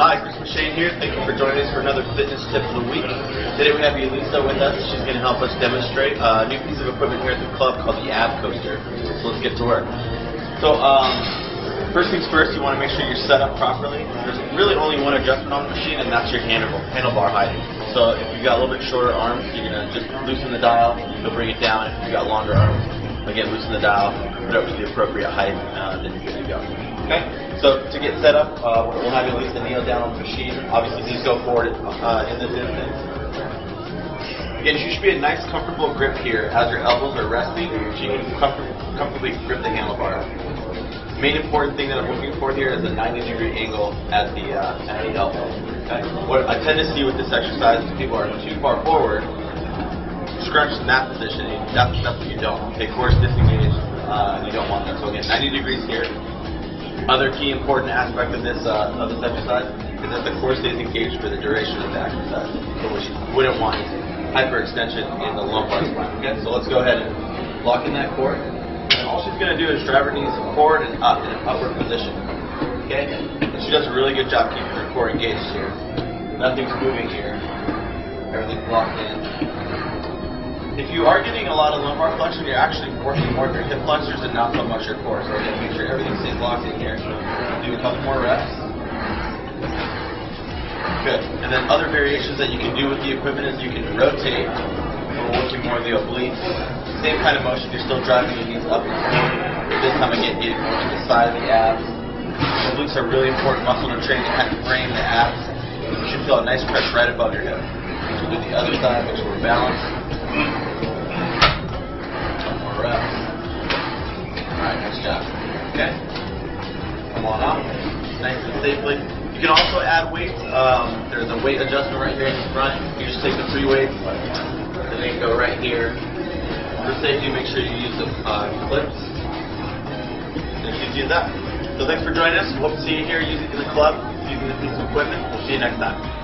Hi, Chris McShane here. Thank you for joining us for another fitness tip of the week. Today we have Elisa with us. She's going to help us demonstrate a new piece of equipment here at the club called the AbCoaster. So let's get to work. So first things first, you want to make sure you're set up properly. There's really only one adjustment on the machine, and that's your handlebar height. So if you've got a little bit shorter arms, you're going to just loosen the dial. You'll bring it down. If you've got longer arms, again, loosen the dial, put it up to the appropriate height, then you're good to go. Okay? So to get set up, we'll have Elisa kneel down on the machine. Obviously, please go forward in this instance. Again, you should be a nice, comfortable grip here. As your elbows are resting, she can comfortably grip the handlebar. The main important thing that I'm looking for here is a 90-degree angle at the elbow. Okay? What I tend to see with this exercise is people are too far forward, scrunched in that position, that's what you don't. They force disengage, you don't want that. So again, 90 degrees here. Other key important aspect of this exercise is that the core stays engaged for the duration of the exercise. So what you wouldn't want is hyperextension in the lumbar spine. Okay, so let's go ahead and lock in that core. And all she's going to do is drive her knees forward and up in an upward position. Okay, and she does a really good job keeping her core engaged here. Nothing's moving here. Everything's locked in. If you are getting a lot of lumbar flexion, you're actually working more of your hip flexors and not so much your core. So again, make sure everything stays locked in here. Do a couple more reps. Good. And then other variations that you can do with the equipment is you can rotate. We're working more of the obliques. Same kind of motion. You're still driving your knees up and down. This time again, getting more to the side of the abs. Obliques are really important muscle to train to kind of frame the abs. You should feel a nice press right above your hip. We'll do the other side. Make sure we're balanced. One more rep. Alright, nice job. Okay? Come on up. Nice and safely. You can also add weights. There's a weight adjustment right here in the front. You just take the free weights and then go right here. For safety, make sure you use the clips. And you can do that. So thanks for joining us. We hope to see you here using the club, using this piece of equipment. We'll see you next time.